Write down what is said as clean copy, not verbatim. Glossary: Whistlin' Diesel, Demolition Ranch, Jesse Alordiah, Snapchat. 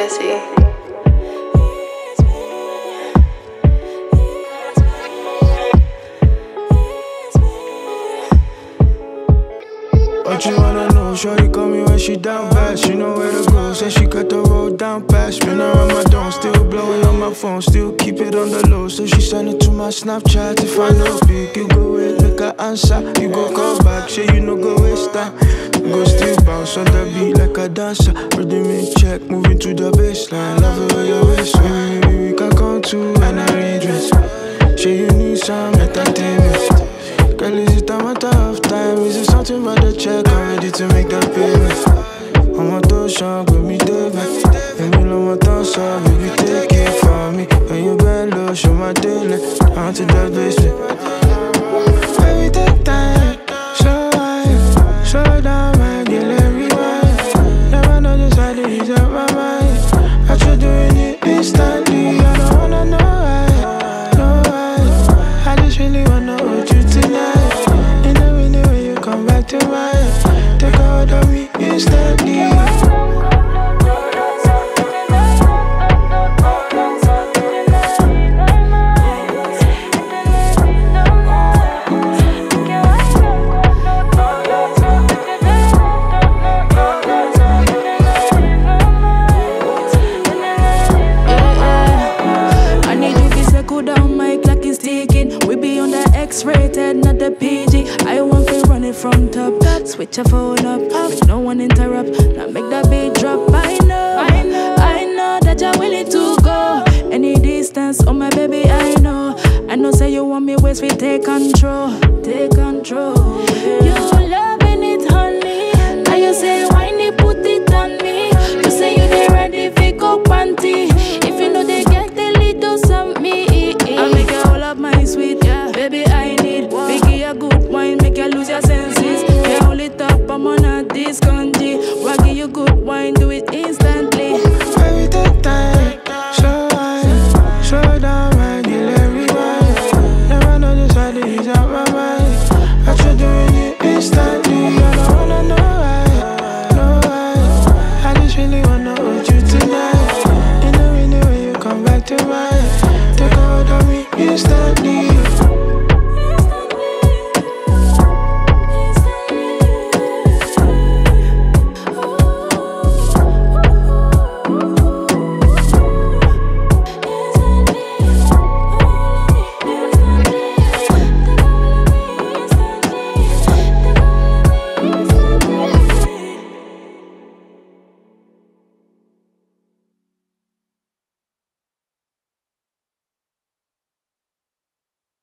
Jesse. What you wanna know? Shorty call me when she down bad. She know where to go, said she cut the road down past. Spin around my dome, still blowing on my phone, still keep it on the low. So she sent it to my Snapchat to find out big. You go away, make her answer. You go call back, say you no go waste time. You go still bounce on the beat like a dancer. Rhythm in check, moving to the baseline. Love it when your waist swing, baby we can come to and I redress. Say you need some entertainment. Girl, is it a matter of time? Is it something about the check? I'm ready to make that payment. I'm a toe shark, give me David. And you know my thoughts are, baby, take it from me. When you bend low, show my dealing. I'm to that basement. Baby, take time, slow life. Slow down, my girl, and rewind. Never know this how to ease up my mind. I try doing it instantly, I don't wanna know why. Really wanna hold you tonight. In the window when you come back to mine, take hold of me instantly. X-rated, not the PG. I want to run it from top. Switch your phone up, off. No one interrupt. Now make that beat drop. I know that you're willing to go any distance. Oh my baby, I know. Say you want me, ways we take control, take control. You loving it, honey. Now you say whiny, put it on me. You say you they ready, pick up panty. If you know they get the little some me, I make it all up my sweet. Baby, I need Biggie a good wine, make you lose your senses. Yeah, hold it up, I'm on a this country. Why give you good wine, do it instantly. Baby, take time, slow wine. Slow down, my deal, everyone. Never know this how to ease out my mind. I try doing it instantly. I don't wanna know why, no why. I just really wanna hold you tonight. In the window when you come back to mine, take hold of me instantly.